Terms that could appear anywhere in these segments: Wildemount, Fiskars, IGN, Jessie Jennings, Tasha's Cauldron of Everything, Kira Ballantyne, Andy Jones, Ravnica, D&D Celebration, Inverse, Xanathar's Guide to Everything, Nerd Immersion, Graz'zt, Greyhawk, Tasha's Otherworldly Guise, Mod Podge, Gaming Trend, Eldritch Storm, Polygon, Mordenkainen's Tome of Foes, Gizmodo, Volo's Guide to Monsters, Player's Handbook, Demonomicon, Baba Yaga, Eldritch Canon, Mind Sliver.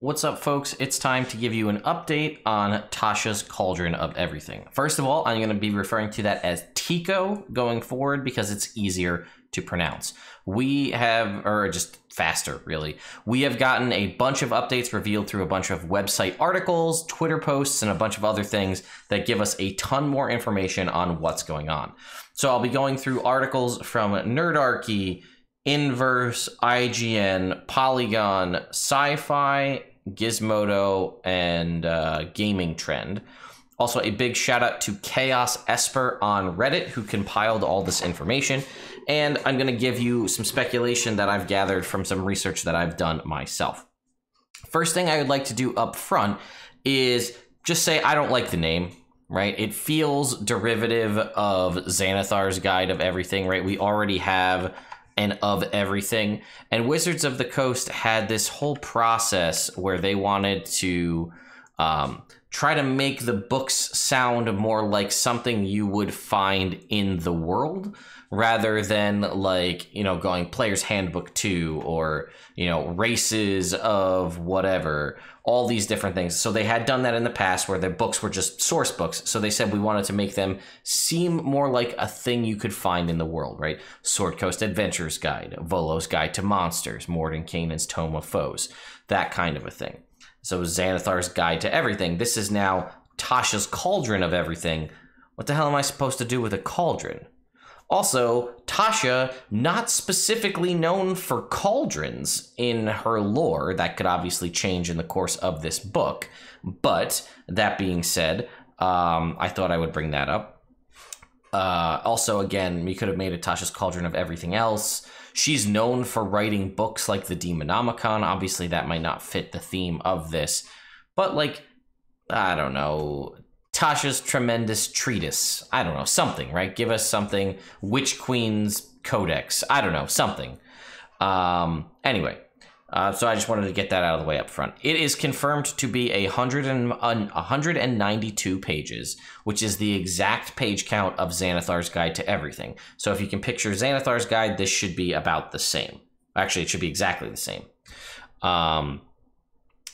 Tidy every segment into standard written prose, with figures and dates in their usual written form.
What's up, folks? It's time to give you an update on Tasha's Cauldron of Everything. First of all, I'm going to be referring to that as Tico going forward because it's easier to pronounce. We have, or just faster, really. We have gotten a bunch of updates revealed through a bunch of website articles, Twitter posts, and a bunch of other things that give us a ton more information on what's going on. So I'll be going through articles from Nerdarchy, Inverse, IGN, Polygon, Sci-Fi, Gizmodo, and Gaming Trend. Also, a big shout out to Chaos Esper on Reddit, who compiled all this information. And I'm going to give you some speculation that I've gathered from some research that I've done myself. First thing I would like to do up front is just say I don't like the name. Right? It feels derivative of Xanathar's Guide of Everything, right? We already have and of everything. And Wizards of the Coast had this whole process where they wanted to try to make the books sound more like something you would find in the world rather than like, you know, going Player's Handbook 2 or, you know, races of whatever, all these different things. So they had done that in the past where their books were just source books. So they said we wanted to make them seem more like a thing you could find in the world, right? Sword Coast Adventurer's Guide, Volo's Guide to Monsters, Mordenkainen's Tome of Foes, that kind of a thing. So Xanathar's Guide to Everything. This is now Tasha's Cauldron of Everything. What the hell am I supposed to do with a cauldron? Also, Tasha, not specifically known for cauldrons in her lore. That could obviously change in the course of this book. But that being said, I thought I would bring that up. Also, again, we could have made it Tasha's Cauldron of Everything else. She's known for writing books like the Demonomicon. Obviously, that might not fit the theme of this. But, like, I don't know, Tasha's Tremendous Treatise. I don't know, something, right? Give us something. Witch Queen's Codex. I don't know, something. Anyway, so I just wanted to get that out of the way up front. It is confirmed to be 192 pages, which is the exact page count of Xanathar's Guide to Everything. So if you can picture Xanathar's Guide, this should be about the same. Actually, it should be exactly the same.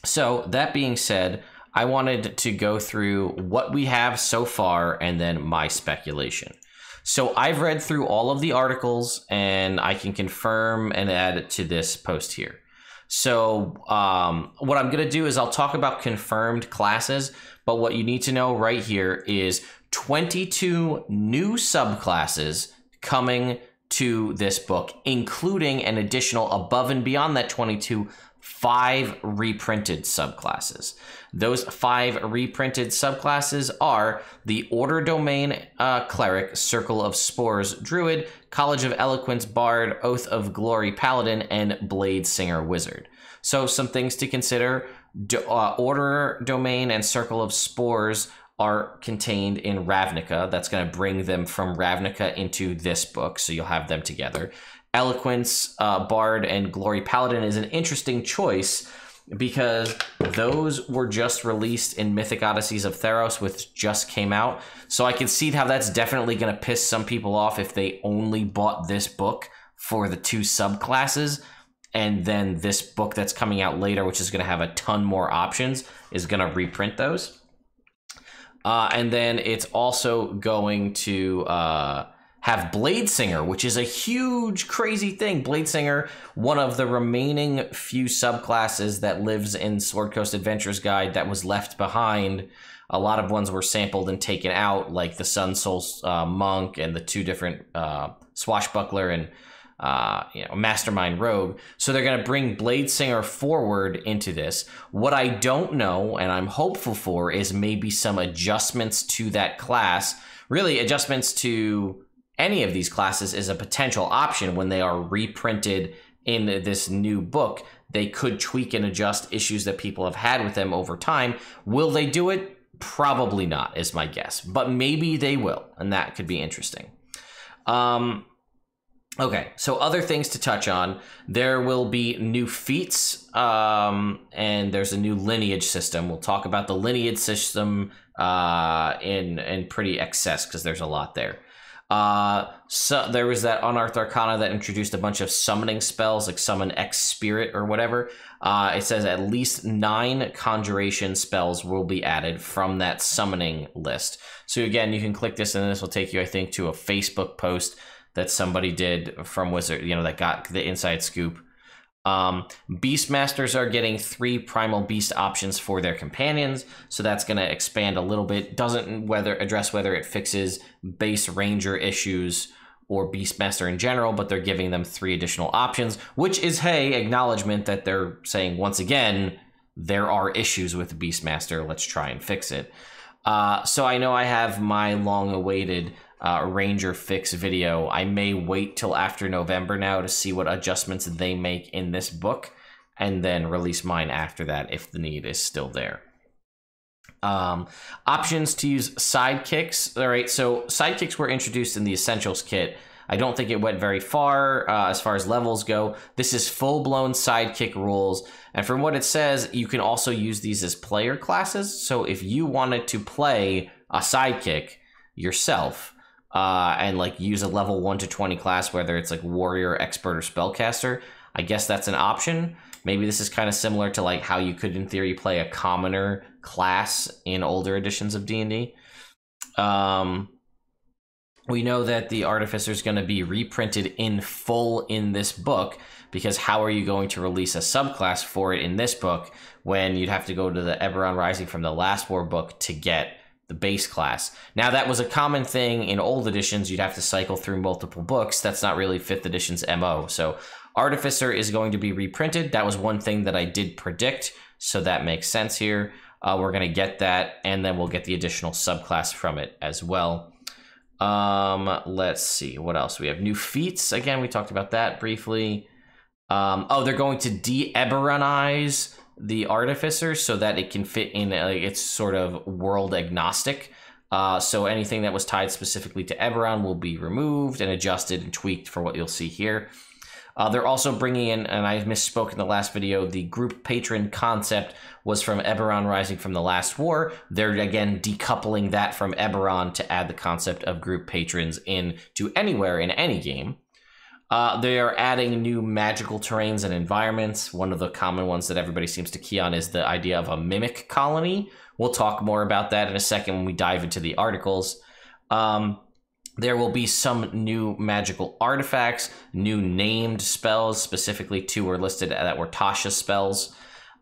So that being said, I wanted to go through what we have so far and then my speculation. So I've read through all of the articles and I can confirm and add it to this post here. So what I'm going to do is I'll talk about confirmed classes, but what you need to know right here is 22 new subclasses coming to this book, including an additional above and beyond that 22, 5 reprinted subclasses. Those 5 reprinted subclasses are the Order Domain Cleric, Circle of Spores Druid, College of Eloquence Bard, Oath of Glory Paladin, and Blade Singer Wizard. So some things to consider. Order Domain and Circle of Spores are contained in Ravnica. That's going to bring them from Ravnica into this book, so you'll have them together. Eloquence, Bard, and Glory Paladin is an interesting choice because those were just released in Mythic Odysseys of Theros, which just came out. So I can see how that's definitely going to piss some people off if they only bought this book for the 2 subclasses. And then this book that's coming out later, which is going to have a ton more options, is going to reprint those. And then it's also going to have Blade Singer, which is a huge, crazy thing. Blade Singer, one of the remaining few subclasses that lives in Sword Coast Adventurer's Guide that was left behind. A lot of ones were sampled and taken out, like the Sun Soul Monk and the 2 different Swashbuckler and you know, Mastermind Rogue. So they're going to bring Blade Singer forward into this. What I don't know, and I'm hopeful for, is maybe some adjustments to that class. Really, adjustments to any of these classes is a potential option when they are reprinted in this new book. They could tweak and adjust issues that people have had with them over time. Will they do it? Probably not, is my guess. But maybe they will, and that could be interesting. Okay, so other things to touch on. There will be new feats, and there's a new lineage system. We'll talk about the lineage system in pretty excess because there's a lot there. So there was that Unearthed Arcana that introduced a bunch of summoning spells like Summon X Spirit or whatever. It says at least 9 conjuration spells will be added from that summoning list. So again, you can click this and this will take you, I think, to a Facebook post that somebody did from Wizard, you know, that got the inside scoop. Beastmasters are getting 3 primal beast options for their companions, so that's going to expand a little bit. Doesn't address whether it fixes base ranger issues or Beastmaster in general, but they're giving them 3 additional options, which is, hey, acknowledgement that they're saying, once again, there are issues with Beastmaster, let's try and fix it. So I know I have my long-awaited Ranger fix video. I may wait till after November now to see what adjustments they make in this book, and then release mine after that if the need is still there. Options to use sidekicks. All right, so sidekicks were introduced in the Essentials Kit. I don't think it went very far as levels go. This is full-blown sidekick rules. And from what it says, you can also use these as player classes. So if you wanted to play a sidekick yourself and like use a level 1 to 20 class, whether it's like warrior, expert, or spellcaster, I guess that's an option. Maybe this is kind of similar to like how you could in theory play a commoner class in older editions of D&D. We know that the Artificer is going to be reprinted in full in this book, because how are you going to release a subclass for it in this book when you'd have to go to the Eberron Rising from the Last War book to get the base class? Now, that was a common thing in old editions. You'd have to cycle through multiple books. That's not really 5th edition's MO. So Artificer is going to be reprinted. That was one thing that I did predict, so that makes sense here. We're going to get that, and then we'll get the additional subclass from it as well. Let's see what else we have. New feats. Again, we talked about that briefly. Oh, they're going to de-Eberronize the Artificer so that it can fit in it's sort of world agnostic. So anything that was tied specifically to Eberron will be removed and adjusted and tweaked for what you'll see here. They're also bringing in, and I misspoke in the last video, the group patron concept was from Eberron Rising from the Last War. They're, again, decoupling that from Eberron to add the concept of group patrons in to anywhere in any game. They are adding new magical terrains and environments. One of the common ones that everybody seems to key on is the idea of a mimic colony. We'll talk more about that in a second when we dive into the articles. There will be some new magical artifacts, new named spells, specifically 2 were listed that were Tasha spells.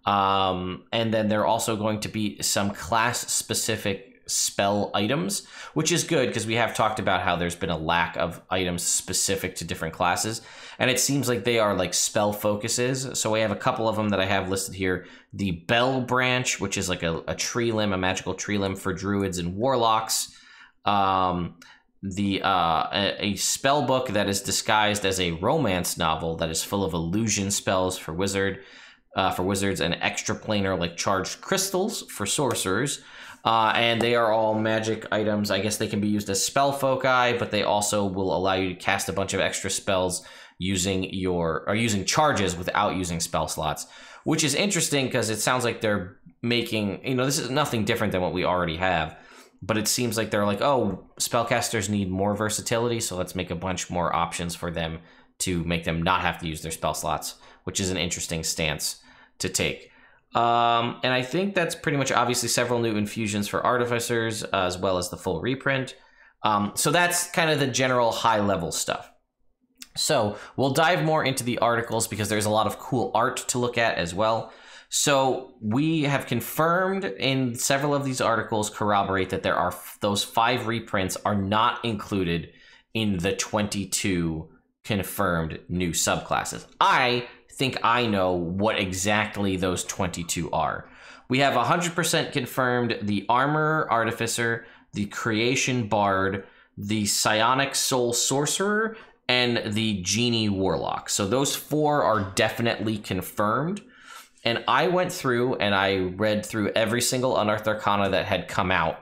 And then there are also going to be some class-specific spell items, which is good because we have talked about how there's been a lack of items specific to different classes. And it seems like they are like spell focuses. So we have a couple of them that I have listed here. The Bell Branch, which is like a tree limb, a magical tree limb for druids and warlocks. A spell book that is disguised as a romance novel that is full of illusion spells for wizards and extraplanar like charged crystals for sorcerers, and they are all magic items. I guess they can be used as spell foci, but they also will allow you to cast a bunch of extra spells using charges without using spell slots, which is interesting because it sounds like they're making, you know, this is nothing different than what we already have. But it seems like they're like, oh, spellcasters need more versatility, so let's make a bunch more options for them to make them not have to use their spell slots, which is an interesting stance to take. And I think that's pretty much, obviously, several new infusions for Artificers, as well as the full reprint. So that's kind of the general high-level stuff. So we'll dive more into the articles because there's a lot of cool art to look at as well. So we have confirmed in several of these articles corroborate that there are those 5 reprints are not included in the 22 confirmed new subclasses. I think I know what exactly those 22 are. We have 100% confirmed the Armorer Artificer, the Creation Bard, the Psionic Soul Sorcerer, and the Genie Warlock. So those 4 are definitely confirmed. And I went through and I read through every single Unearthed Arcana that had come out.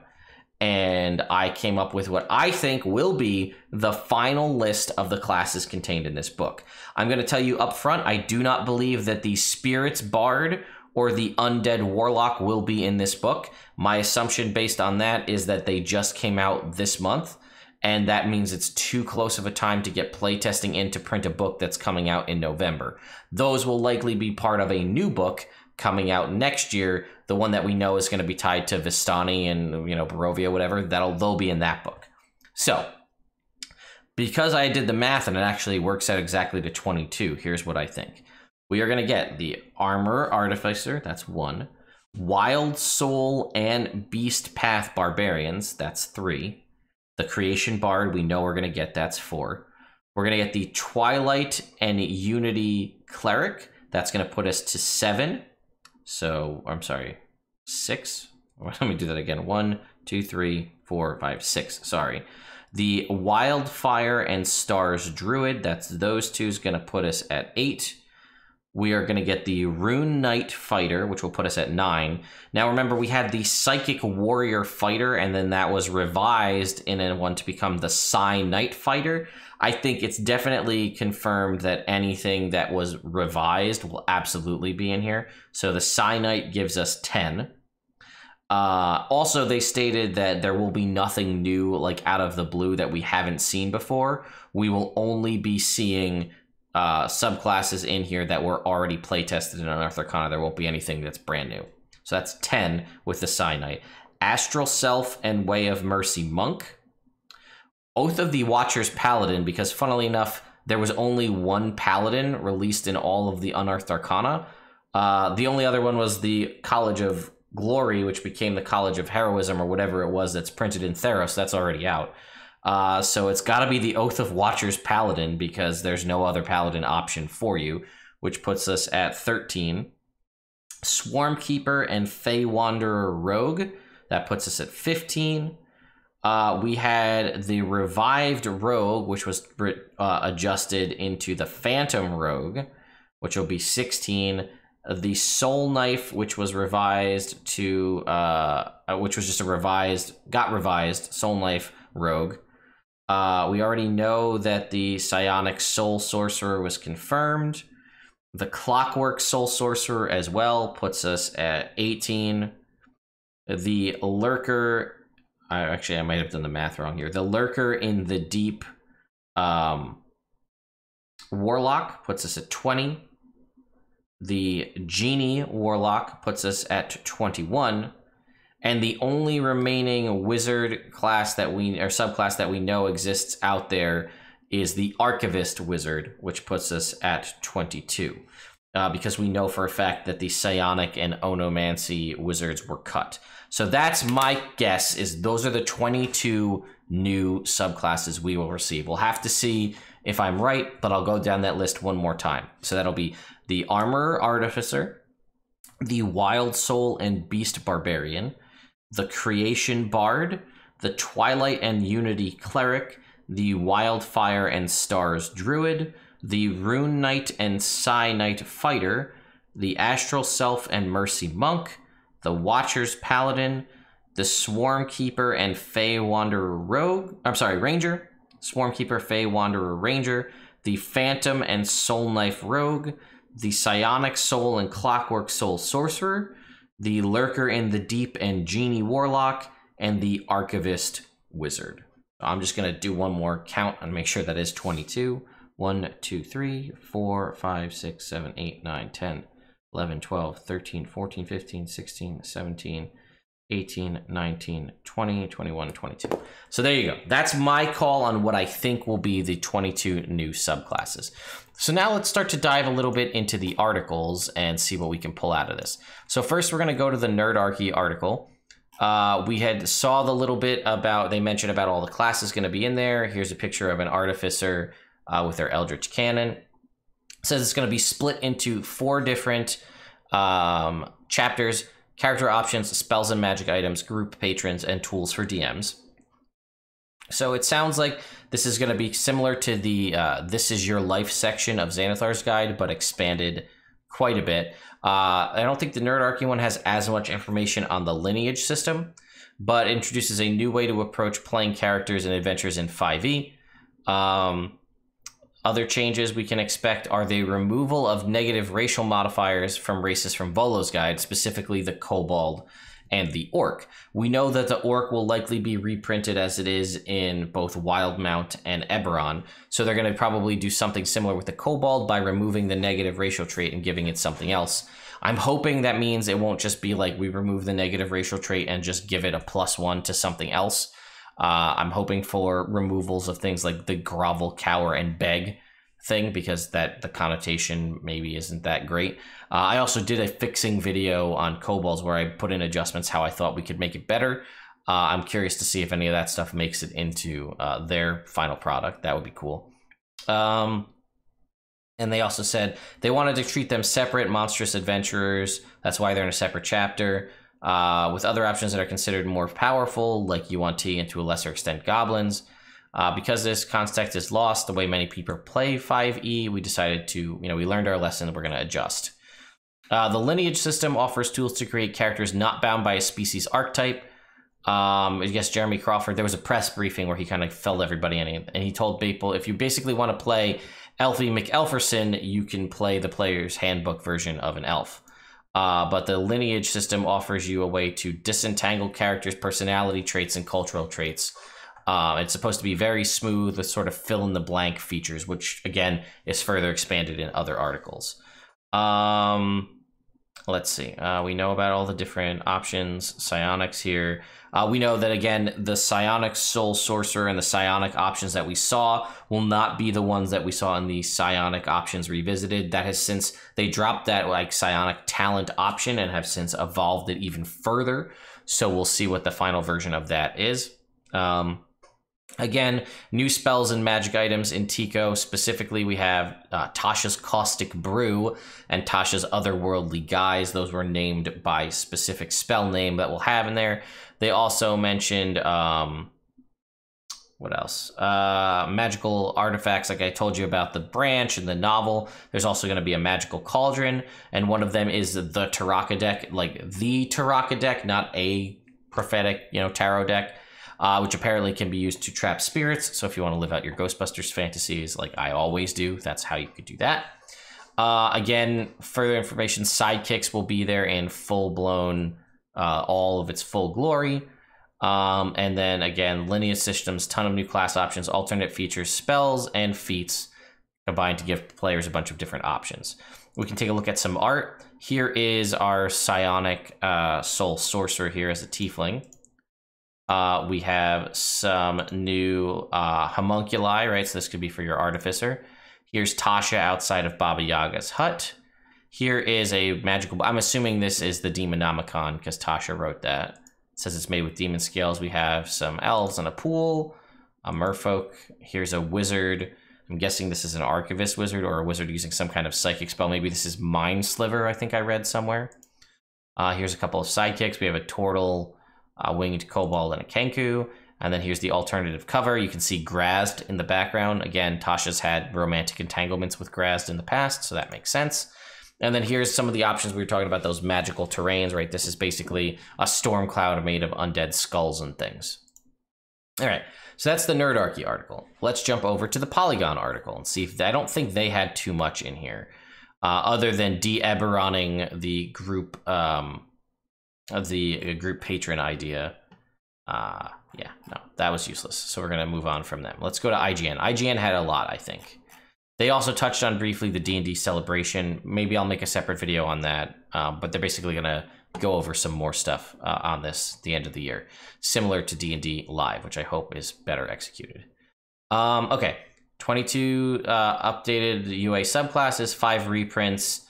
And I came up with what I think will be the final list of the classes contained in this book. I'm going to tell you up front, I do not believe that the Spirits Bard or the Undead Warlock will be in this book. My assumption based on that is that they just came out this month. and that means it's too close of a time to get playtesting in to print a book that's coming out in November. Those will likely be part of a new book coming out next year, the one that we know is going to be tied to Vistani and, you know, Barovia, whatever, they'll be in that book. So, because I did the math and it actually works out exactly to 22, here's what I think. We are going to get the Armor Artificer, that's one, Wild Soul and Beast Path Barbarians, that's three, the Creation Bard, we know we're going to get, that's four. We're going to get the Twilight and Unity Cleric, that's going to put us to seven. So, I'm sorry, six. Let me do that again. 1, 2, 3, 4, 5, 6. Sorry. The Wildfire and Stars Druid, that's those two, is going to put us at 8. We are going to get the Rune Knight Fighter, which will put us at 9. Now, remember, we had the Psychic Warrior Fighter, and then that was revised in a one to become the Psy Knight Fighter. I think it's definitely confirmed that anything that was revised will absolutely be in here. So the Psy Knight gives us 10. Also, they stated that there will be nothing new, like, out of the blue that we haven't seen before. We will only be seeing subclasses in here that were already playtested in Unearthed Arcana. There won't be anything that's brand new. So that's 10 with the Psy Knight. Astral Self and Way of Mercy Monk. Oath of the Watcher's Paladin, because funnily enough, there was only one Paladin released in all of the Unearthed Arcana. The only other one was the College of Glory, which became the College of Heroism or whatever it was that's printed in Theros. That's already out. So it's got to be the Oath of Watcher's Paladin because there's no other Paladin option for you, which puts us at 13. Swarm Keeper and Fey Wanderer Rogue, that puts us at 15. We had the Revived Rogue, which was adjusted into the Phantom Rogue, which will be 16. The Soul Knife, which was revised to, which was just a revised, got revised Soul Knife Rogue. We already know that the Psionic Soul Sorcerer was confirmed. The Clockwork Soul Sorcerer as well puts us at 18. The Lurker, actually, I might have done the math wrong here. The Lurker in the Deep Warlock puts us at 20. The Genie Warlock puts us at 21. And the only remaining wizard class that we, or subclass that we know exists out there, is the Archivist Wizard, which puts us at 22. Because we know for a fact that the Psionic and Onomancy Wizards were cut. So that's my guess, is those are the 22 new subclasses we will receive. We'll have to see if I'm right, but I'll go down that list one more time. So that'll be the Armor Artificer, the Wild Soul and Beast Barbarian, the Creation Bard, the Twilight and Unity Cleric, the Wildfire and Stars Druid, the Rune Knight and Psy Knight Fighter, the Astral Self and Mercy Monk, the Watcher's Paladin, the Swarm Keeper and Fey Wanderer Rogue, I'm sorry, Ranger, Swarm Keeper, Fey Wanderer Ranger, the Phantom and Soul Knife Rogue, the Psionic Soul and Clockwork Soul Sorcerer, the Lurker in the Deep and Genie Warlock, and the Archivist Wizard. I'm just going to do one more count and make sure that is 22. 1, 2, 3, 4, 5, 6, 7, 8, 9, 10, 11, 12, 13, 14, 15, 16, 17, 18, 19, 20, 21, 22. So there you go. That's my call on what I think will be the 22 new subclasses. So now let's start to dive a little bit into the articles and see what we can pull out of this. So first, we're going to go to the Nerdarchy article. We had saw the little bit about, they mentioned about all the classes going to be in there. Here's a picture of an Artificer with their Eldritch Canon. It says it's going to be split into 4 different chapters: character options, spells and magic items, group patrons, and tools for DMs. So it sounds like this is going to be similar to the This Is Your Life section of Xanathar's Guide, but expanded quite a bit. I don't think the Nerdarchy one has as much information on the lineage system, but introduces a new way to approach playing characters and adventures in 5e. Other changes we can expect are the removal of negative racial modifiers from races from Volo's Guide, specifically the Kobold and the Orc. We know that the Orc will likely be reprinted as it is in both Wildemount and Eberron, so they're going to probably do something similar with the Kobold by removing the negative racial trait and giving it something else. I'm hoping that means it won't just be like we remove the negative racial trait and just give it a +1 to something else. I'm hoping for removals of things like the grovel, cower, and beg thing, because the connotation maybe isn't that great. I also did a fixing video on kobolds where I put in adjustments how I thought we could make it better. I'm curious to see if any of that stuff makes it into their final product. That would be cool. And they also said they wanted to treat them separate monstrous adventurers. That's why they're in a separate chapter, with other options that are considered more powerful, like UNT and to a lesser extent goblins. Because this context is lost, the way many people play 5e, we decided to, we learned our lesson, we're going to adjust. The lineage system offers tools to create characters not bound by a species archetype. I guess Jeremy Crawford, there was a press briefing where he kind of filled everybody in, and he told people, if you basically want to play Elfie McElferson, you can play the Player's Handbook version of an elf. But the lineage system offers you a way to disentangle characters' personality traits and cultural traits. It's supposed to be very smooth with sort of fill-in-the-blank features, which, again, is further expanded in other articles. Let's see. We know about all the different options. Psionics here. We know that, again, the Psionic Soul Sorcerer and the Psionic options that we saw will not be the ones that we saw in the Psionic Options Revisited. That has since... They dropped that, like, Psionic Talent option and have since evolved it even further. So we'll see what the final version of that is. Again, new spells and magic items in Tico. Specifically, we have Tasha's Caustic Brew and Tasha's Otherworldly Guise. Those were named by specific spell name that we'll have in there. They also mentioned, what else? Magical artifacts, like I told you about the branch and the novel. There's also going to be a magical cauldron, and one of them is the Tarokka deck, like the Tarokka deck, not a prophetic, tarot deck. Which apparently can be used to trap spirits. So if you want to live out your Ghostbusters fantasies like I always do, that's how you could do that. Again, further information, sidekicks will be there in full-blown, all of its full glory. And then again, lineage systems, ton of new class options, alternate features, spells, and feats combined to give players a bunch of different options. We can take a look at some art. Here is our Psionic Soul Sorcerer here as a tiefling. We have some new homunculi, right? So this could be for your artificer. Here's Tasha outside of Baba Yaga's hut. Here is a magical... I'm assuming this is the Demonomicon because Tasha wrote that. It says it's made with demon scales. We have some elves on a pool, a merfolk. Here's a wizard. I'm guessing this is an archivist wizard or a wizard using some kind of psychic spell. Maybe this is Mind Sliver, I think I read somewhere. Here's a couple of sidekicks. We have a turtle... a winged kobold and a kenku. And then here's the alternative cover. You can see Graz'zt in the background. Again, Tasha's had romantic entanglements with Graz'zt in the past, so that makes sense. And then here's some of the options we were talking about, those magical terrains, right? This is basically a storm cloud made of undead skulls and things. All right, so that's the Nerdarchy article. Let's jump over to the Polygon article and see if I don't think they had too much in here other than de-Eberroning the group... of the group patron idea. Yeah, no, that was useless. So we're going to move on from them. Let's go to IGN. IGN had a lot, I think. They also touched on briefly the D&D Celebration. Maybe I'll make a separate video on that, but they're basically going to go over some more stuff on this at the end of the year, similar to D&D Live, which I hope is better executed. Okay, 22 updated UA subclasses, 5 reprints,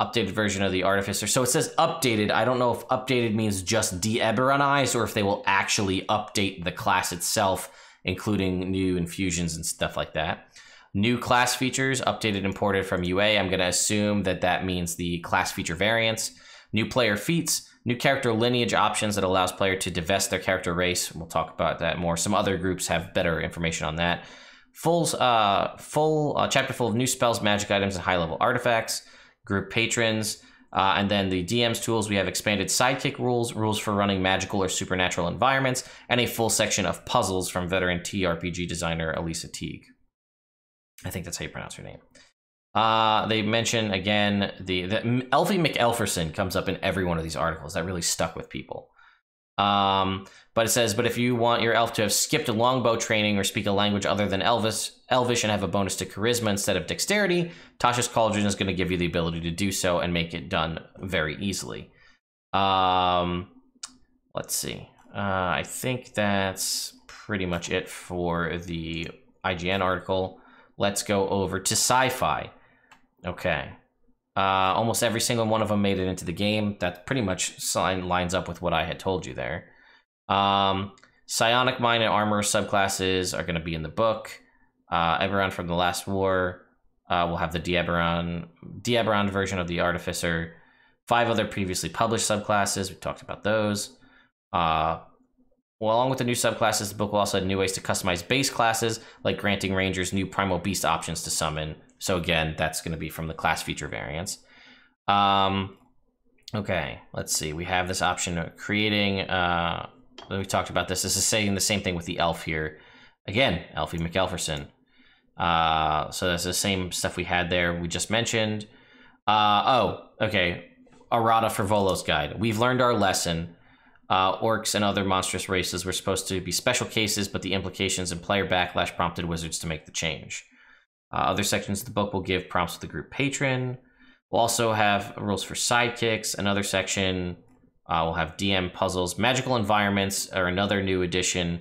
updated version of the Artificer. So it says updated. I don't know if updated means just de-Eberronized or if they will actually update the class itself, including new infusions and stuff like that. New class features, updated imported from UA. I'm going to assume that that means the class feature variants. New player feats, new character lineage options that allows player to divest their character race. We'll talk about that more. Some other groups have better information on that. Full chapter full of new spells, magic items, and high-level artifacts. Group patrons, and then the DM's tools. We have expanded sidekick rules, rules for running magical or supernatural environments, and a full section of puzzles from veteran TRPG designer Elisa Teague. I think that's how you pronounce her name. They mention, again, the Elfie McElferson comes up in every one of these articles. That really stuck with people. But it says, but if you want your elf to have skipped a longbow training or speak a language other than Elvish and have a bonus to Charisma instead of Dexterity, Tasha's Cauldron is going to give you the ability to do so and make it done very easily. Let's see. I think that's pretty much it for the IGN article. Let's go over to Sci-Fi. Okay. Almost every single one of them made it into the game. That pretty much lines up with what I had told you there. Psionic Mind and Armor subclasses are going to be in the book. Eberron from the Last War will have the De Eberron version of the Artificer. 5 other previously published subclasses. We talked about those. Well, along with the new subclasses, the book will also have new ways to customize base classes, like granting Rangers new Primal Beast options to summon. So again, that's going to be from the class feature variants. Okay, let's see. We have this option of creating... we talked about this. This is saying the same thing with the elf here. Again, Elfie McElferson. So that's the same stuff we had there we just mentioned. Okay. Errata for Volo's Guide. We've learned our lesson. Orcs and other monstrous races were supposed to be special cases, but the implications and player backlash prompted wizards to make the change. Other sections of the book will give prompts to the group patron. We'll also have rules for sidekicks. Another section will have DM puzzles. Magical environments are another new addition.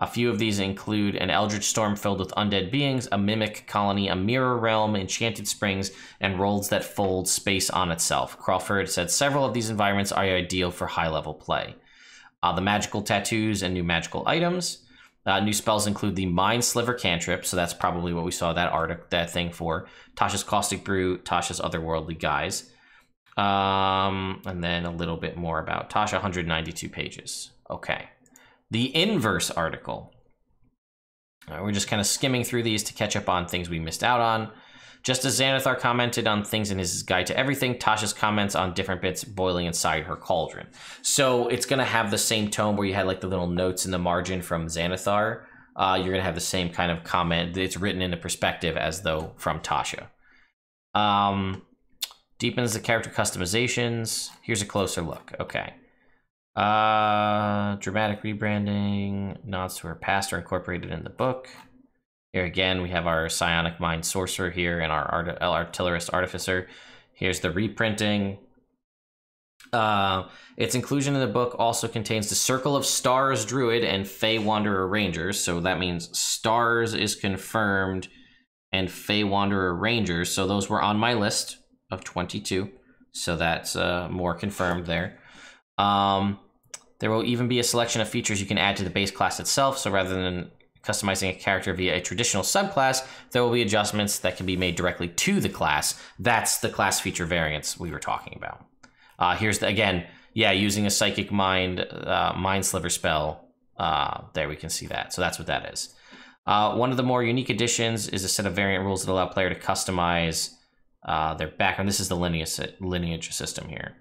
A few of these include an Eldritch Storm filled with undead beings, a mimic colony, a mirror realm, enchanted springs, and worlds that fold space on itself. Crawford said several of these environments are ideal for high-level play. The magical tattoos and new magical items. New spells include the Mind Sliver cantrip, so that's probably what we saw that thing for. Tasha's Caustic Brew, Tasha's Otherworldly Guise. And then a little bit more about Tasha, 192 pages. Okay. The Inverse article. We're just kind of skimming through these to catch up on things we missed out on. Just as Xanathar commented on things in his Guide to Everything, Tasha's comments on different bits boiling inside her cauldron. So it's going to have the same tome where you had like the little notes in the margin from Xanathar. You're going to have the same kind of comment. It's written in a perspective as though from Tasha. Deepens the character customizations. Here's a closer look. Okay. Dramatic rebranding. Nods to her past are incorporated in the book. Here again, we have our Psionic Mind Sorcerer here and our Artillerist Artificer. Here's the reprinting. Its inclusion in the book also contains the Circle of Stars Druid and Fey Wanderer Rangers. So that means Stars is confirmed and Fey Wanderer Rangers. So those were on my list of 22. So that's more confirmed there. There will even be a selection of features you can add to the base class itself. So rather than customizing a character via a traditional subclass, there will be adjustments that can be made directly to the class. That's the class feature variants we were talking about. Here's the, again, yeah, using a Psychic Mind, Mind Sliver spell. There we can see that. So that's what that is. One of the more unique additions is a set of variant rules that allow player to customize their background. This is the lineage system here.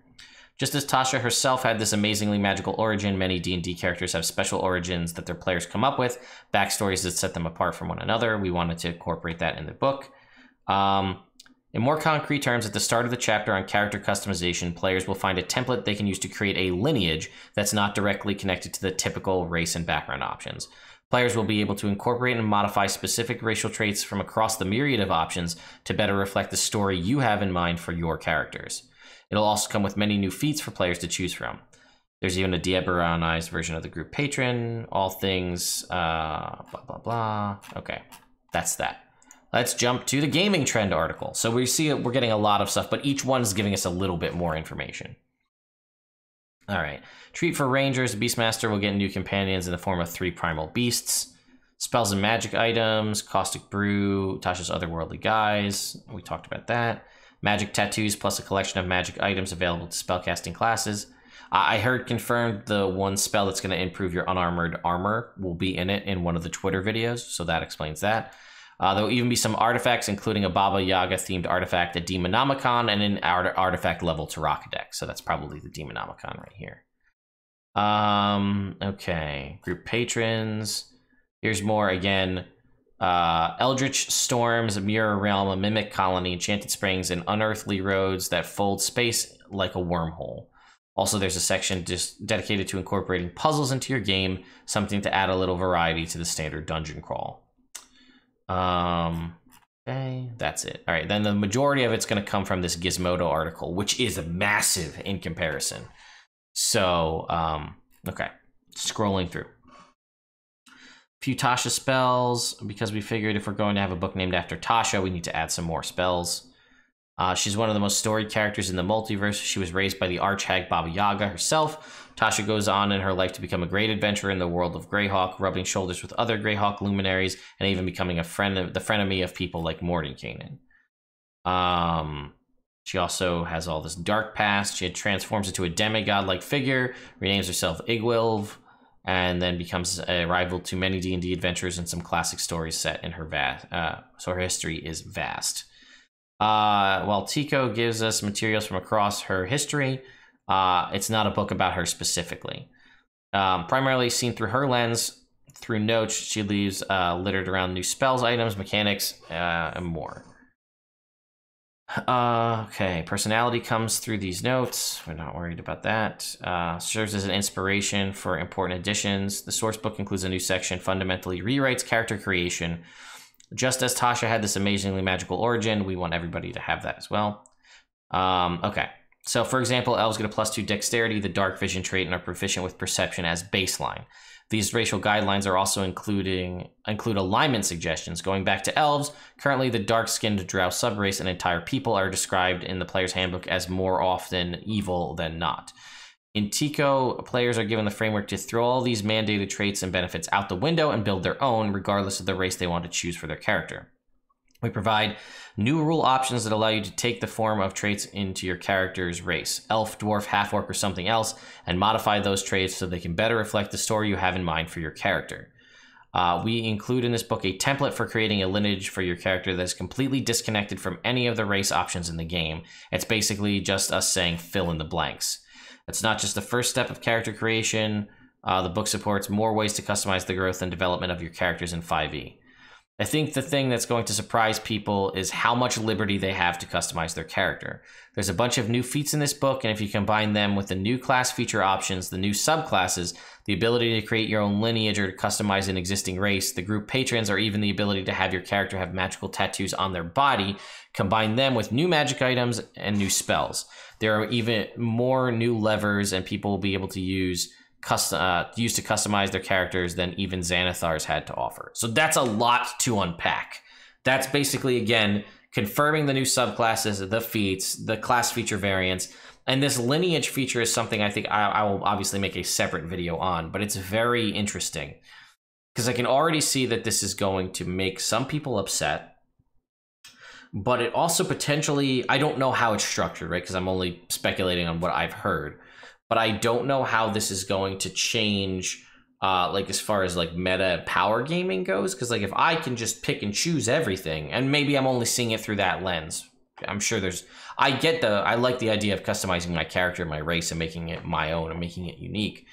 Just as Tasha herself had this amazingly magical origin, many D&D characters have special origins that their players come up with, backstories that set them apart from one another. We wanted to incorporate that in the book. In more concrete terms, at the start of the chapter on character customization, players will find a template they can use to create a lineage that's not directly connected to the typical race and background options. Players will be able to incorporate and modify specific racial traits from across the myriad of options to better reflect the story you have in mind for your characters. It'll also come with many new feats for players to choose from. There's even a de-Eberronized version of the group patron, all things, blah, blah, blah. Okay, that's that. Let's jump to the Gaming Trend article. So we see we're getting a lot of stuff, but each one's giving us a little bit more information. All right. Treat for Rangers. Beastmaster will get new companions in the form of 3 primal beasts. Spells and magic items, Caustic Brew, Tasha's Otherworldly Guise. We talked about that. Magic tattoos plus a collection of magic items available to spellcasting classes. I heard confirmed the one spell that's going to improve your unarmored armor will be in it in one of the Twitter videos, so that explains that. There will even be some artifacts, including a Baba Yaga-themed artifact, a Demonomicon, and an artifact-level Tarokka deck, so that's probably the Demonomicon right here. Okay, group patrons. Here's more, again... Eldritch Storms, a Mirror Realm, a Mimic Colony, Enchanted Springs, and Unearthly Roads that fold space like a wormhole. Also, there's a section just dedicated to incorporating puzzles into your game, something to add a little variety to the standard dungeon crawl. Okay, that's it. All right, then the majority of it's going to come from this Gizmodo article, which is massive in comparison. So, okay, scrolling through. A few Tasha spells, because we figured if we're going to have a book named after Tasha, we need to add some more spells. She's one of the most storied characters in the multiverse. She was raised by the archhag Baba Yaga herself. Tasha goes on in her life to become a great adventurer in the world of Greyhawk, rubbing shoulders with other Greyhawk luminaries, and even becoming a friend of the frenemy of people like Mordenkainen. She also has all this dark past. She transforms into a demigod-like figure, renames herself Igwilv, and then becomes a rival to many D&D adventures and some classic stories set in her vast. So her history is vast. While Tico gives us materials from across her history, it's not a book about her specifically. Primarily seen through her lens, through notes she leaves littered around new spells, items, mechanics, and more. Okay, personality comes through these notes. We're not worried about that. Serves as an inspiration for important additions. The source book includes a new section, fundamentally rewrites character creation. Just as Tasha had this amazingly magical origin, we want everybody to have that as well. Okay, so for example, elves get a +2 dexterity, the dark vision trait, and are proficient with perception as baseline. These racial guidelines are also include alignment suggestions. Going back to elves, currently the dark-skinned drow subrace and entire people are described in the Player's Handbook as more often evil than not. In Tico, players are given the framework to throw all these mandated traits and benefits out the window and build their own, regardless of the race they want to choose for their character. We provide new rule options that allow you to take the form of traits into your character's race, elf, dwarf, half-orc, or something else, and modify those traits so they can better reflect the story you have in mind for your character. We include in this book a template for creating a lineage for your character that is completely disconnected from any of the race options in the game. It's basically just us saying fill in the blanks. It's not just the first step of character creation. The book supports more ways to customize the growth and development of your characters in 5e. I think the thing that's going to surprise people is how much liberty they have to customize their character. There's a bunch of new feats in this book, and if you combine them with the new class feature options, the new subclasses, the ability to create your own lineage or to customize an existing race, the group patrons, or even the ability to have your character have magical tattoos on their body, combine them with new magic items and new spells. There are even more new levers and people will be able to use to customize their characters than even Xanathar's had to offer. So that's a lot to unpack. That's basically, again, confirming the new subclasses, the feats, the class feature variants, and this lineage feature is something I think I will obviously make a separate video on, but it's very interesting because I can already see that this is going to make some people upset. But it also potentially, I don't know how it's structured, right? Because I'm only speculating on what I've heard. But I don't know how this is going to change, like as far as like meta power gaming goes. Because like if I can just pick and choose everything, and maybe I'm only seeing it through that lens. I'm sure there's, I like the idea of customizing my character, my race, and making it my own and making it unique.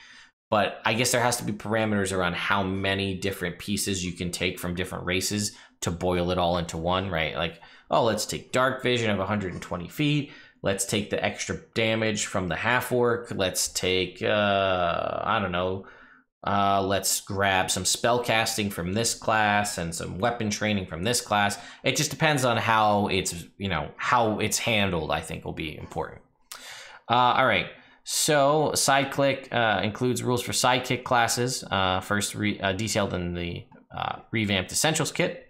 But I guess there has to be parameters around how many different pieces you can take from different races to boil it all into one, right? Like, oh, let's take dark vision of 120 feet. Let's take the extra damage from the half-orc. Let's take, I don't know, let's grab some spell casting from this class and some weapon training from this class. It just depends on how it's, you know, how it's handled, I think will be important. All right. So SideClick includes rules for sidekick classes, first detailed in the revamped Essentials Kit.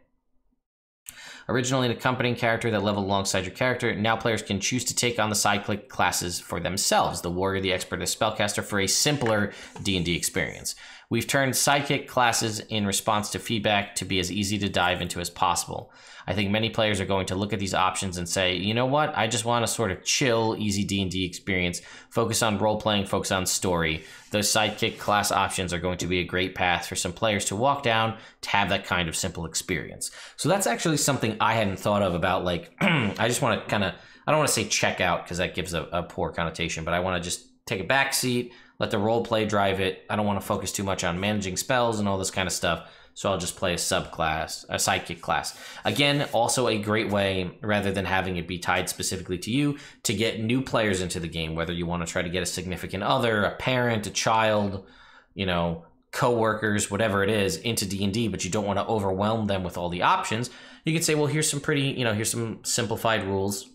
Originally an accompanying character that leveled alongside your character, now players can choose to take on the SideClick classes for themselves, the warrior, the expert, the spellcaster, for a simpler D&D experience. We've turned sidekick classes in response to feedback to be as easy to dive into as possible. I think many players are going to look at these options and say, you know what, I just want a sort of chill, easy D&D experience, focus on role-playing, focus on story. Those sidekick class options are going to be a great path for some players to walk down to have that kind of simple experience. So that's actually something I hadn't thought of about, like, I just want to kind of, I don't want to say check out because that gives a poor connotation, but I want to just take a back seat, let the role play drive it. I don't want to focus too much on managing spells and all this kind of stuff. So I'll just play a subclass, a psychic class. Again, also a great way, rather than having it be tied specifically to you, to get new players into the game, whether you want to try to get a significant other, a parent, a child, you know, co-workers, whatever it is, into D&D, but you don't want to overwhelm them with all the options. You could say, well, here's some pretty, you know, here's some simplified rules.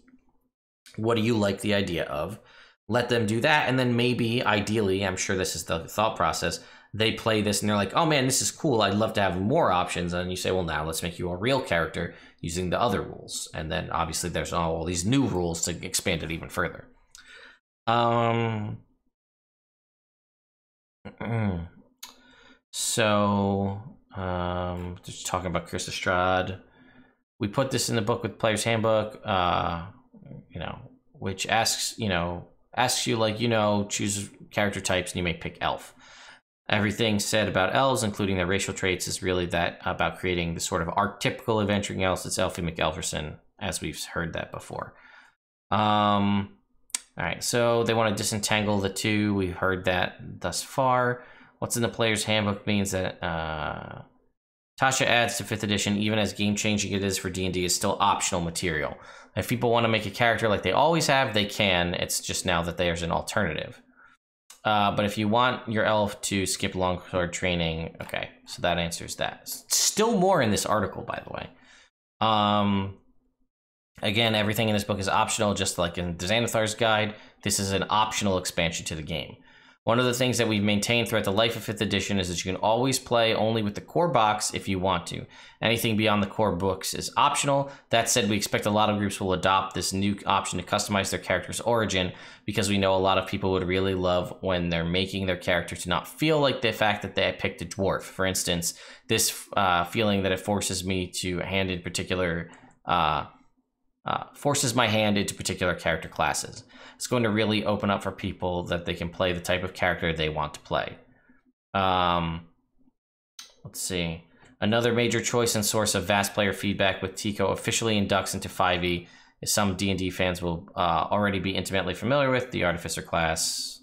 What do you like the idea of? Let them do that, and then maybe, ideally, I'm sure this is the thought process, they play this and they're like, oh man, this is cool, I'd love to have more options. And you say, well, now let's make you a real character using the other rules. And then obviously there's all these new rules to expand it even further. So just talking about Chris Estrade, we put this in the book with Player's Handbook, you know, which asks, you know, asks you, like, you know, choose character types and you may pick elf. Everything said about elves, including their racial traits, is really that about creating the sort of archetypical adventuring elves. It's Elfie McElferson, as we've heard that before. All right, so they want to disentangle the two. We've heard that thus far. What's in the Player's Handbook means that Tasha adds to 5th edition, even as game-changing it is for D&D, is still optional material. If people want to make a character like they always have, they can. It's just now that there's an alternative. But if you want your elf to skip longsword training, okay, so that answers that. Still more in this article, by the way. Again, everything in this book is optional, just like in the Xanathar's Guide. This is an optional expansion to the game. One of the things that we've maintained throughout the life of 5th edition is that you can always play only with the core box if you want to. Anything beyond the core books is optional. That said, we expect a lot of groups will adopt this new option to customize their character's origin, because we know a lot of people would really love when they're making their character to not feel like the fact that they picked a dwarf. For instance, this feeling that it forces me to hand in particular... forces my hand into particular character classes. It's going to really open up for people that they can play the type of character they want to play. Let's see. Another major choice and source of vast player feedback with Tico officially inducts into 5e is some D&D fans will already be intimately familiar with, the Artificer class.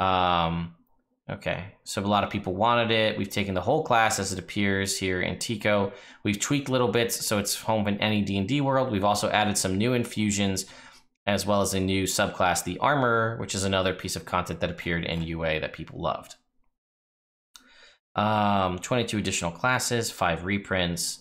Okay, so a lot of people wanted it. We've taken the whole class as it appears here in Tico. We've tweaked little bits so it's home in any D&D world. We've also added some new infusions as well as a new subclass, the Armorer, which is another piece of content that appeared in UA that people loved. 22 additional classes, 5 reprints.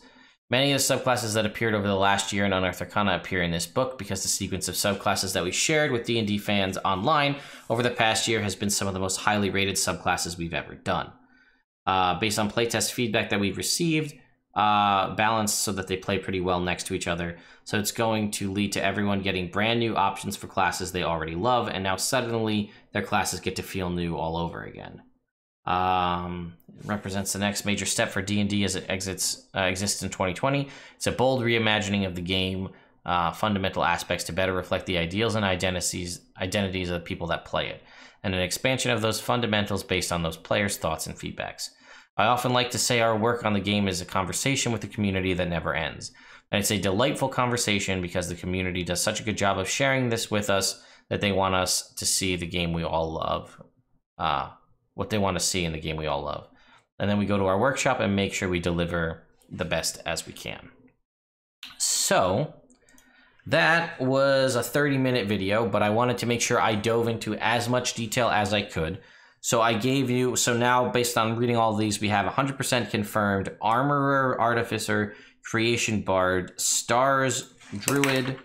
Many of the subclasses that appeared over the last year in Unearthed Arcana appear in this book because the sequence of subclasses that we shared with D&D fans online over the past year has been some of the most highly rated subclasses we've ever done. Based on playtest feedback that we've received, balanced so that they play pretty well next to each other. So it's going to lead to everyone getting brand new options for classes they already love, and now suddenly their classes get to feel new all over again. Represents the next major step for D&D as it exists in 2020. It's a bold reimagining of the game, fundamental aspects to better reflect the ideals and identities of the people that play it, and an expansion of those fundamentals based on those players' thoughts and feedbacks. I often like to say our work on the game is a conversation with the community that never ends. And it's a delightful conversation because the community does such a good job of sharing this with us that they want us to see the game we all love. What they want to see in the game we all love. And then we go to our workshop and make sure we deliver the best as we can. So that was a 30-minute video, but I wanted to make sure I dove into as much detail as I could. So I gave you, so now based on reading all these, we have 100% confirmed Armorer, Artificer, Creation Bard, Stars, Druid,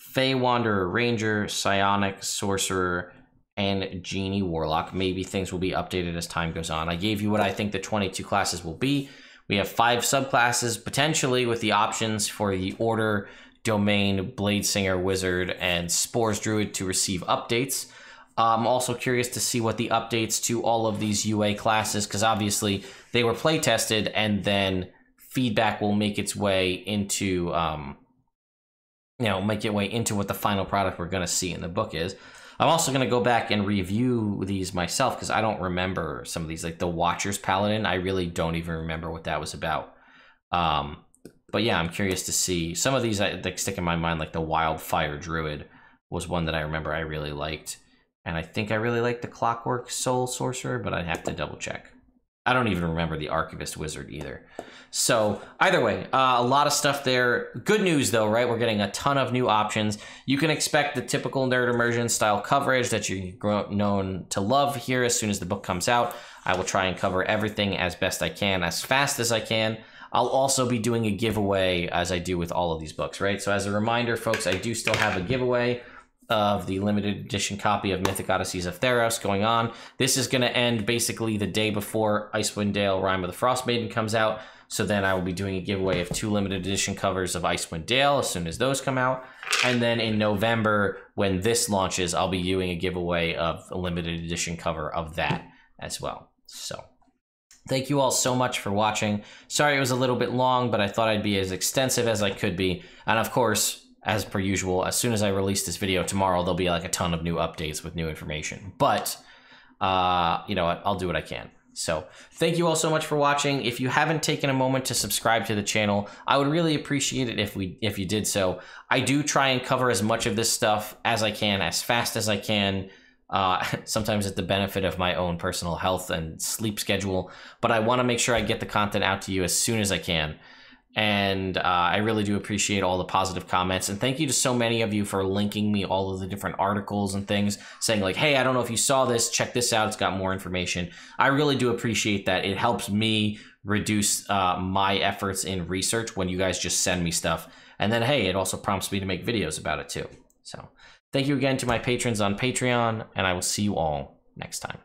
Fey Wanderer, Ranger, Psionic, Sorcerer, and Genie Warlock. Maybe things will be updated as time goes on. I gave you what I think the 22 classes will be. We have 5 subclasses, potentially, with the options for the Order, Domain, Bladesinger, Wizard, and Spores Druid to receive updates. I'm also curious to see what the updates to all of these UA classes, because obviously they were play tested and then feedback will make its way into, you know, make its way into what the final product we're going to see in the book is. I'm also going to go back and review these myself because I don't remember some of these, like the Watcher's Paladin. I really don't even remember what that was about. But yeah, I'm curious to see. Some of these that stick in my mind, like the Wildfire Druid was one that I remember I really liked. And I think I really like the Clockwork Soul Sorcerer, but I'd have to double check. I don't even remember the Archivist Wizard either. So either way, a lot of stuff there. Good news though, right? We're getting a ton of new options. You can expect the typical Nerd Immersion style coverage that you're known to love here as soon as the book comes out. I will try and cover everything as best I can, as fast as I can. I'll also be doing a giveaway as I do with all of these books, right? So as a reminder, folks, I do still have a giveaway of the limited edition copy of Mythic Odysseys of Theros going on. This is going to end basically the day before Icewind Dale Rime of the Frostmaiden comes out. So then I will be doing a giveaway of 2 limited edition covers of Icewind Dale as soon as those come out. And then in November, when this launches, I'll be doing a giveaway of a limited edition cover of that as well. So thank you all so much for watching. Sorry it was a little bit long, but I thought I'd be as extensive as I could be. And of course, as per usual, as soon as I release this video tomorrow, there'll be like a ton of new updates with new information. But, you know what, I'll do what I can. So thank you all so much for watching. If you haven't taken a moment to subscribe to the channel, I would really appreciate it if you did so. I do try and cover as much of this stuff as I can, as fast as I can. Sometimes at the benefit of my own personal health and sleep schedule, but I want to make sure I get the content out to you as soon as I can. And I really do appreciate all the positive comments. And thank you to so many of you for linking me all of the different articles and things, saying like, hey, I don't know if you saw this, check this out, it's got more information. I really do appreciate that. It helps me reduce my efforts in research when you guys just send me stuff. And then, hey, it also prompts me to make videos about it too. So thank you again to my patrons on Patreon, and I will see you all next time.